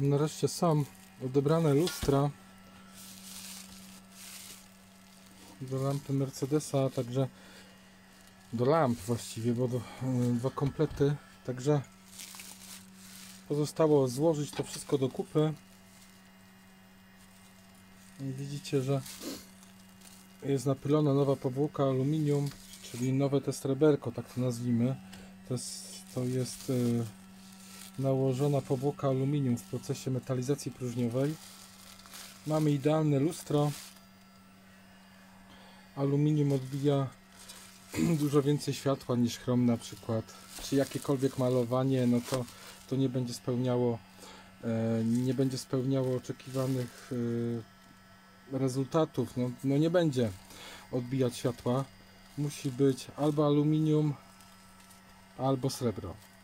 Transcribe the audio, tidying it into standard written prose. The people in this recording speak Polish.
Nareszcie są odebrane lustra do lampy Mercedesa, a także do lamp właściwie, bo dwa komplety. Także pozostało złożyć to wszystko do kupy. I widzicie, że jest napylona nowa powłoka aluminium, czyli nowe te sreberko, tak to nazwijmy. To jest nałożona powłoka aluminium w procesie metalizacji próżniowej. Mamy idealne lustro. Aluminium odbija dużo więcej światła niż chrom na przykład. Czy jakiekolwiek malowanie, no to nie będzie spełniało oczekiwanych rezultatów. No nie będzie odbijać światła. Musi być albo aluminium, albo srebro.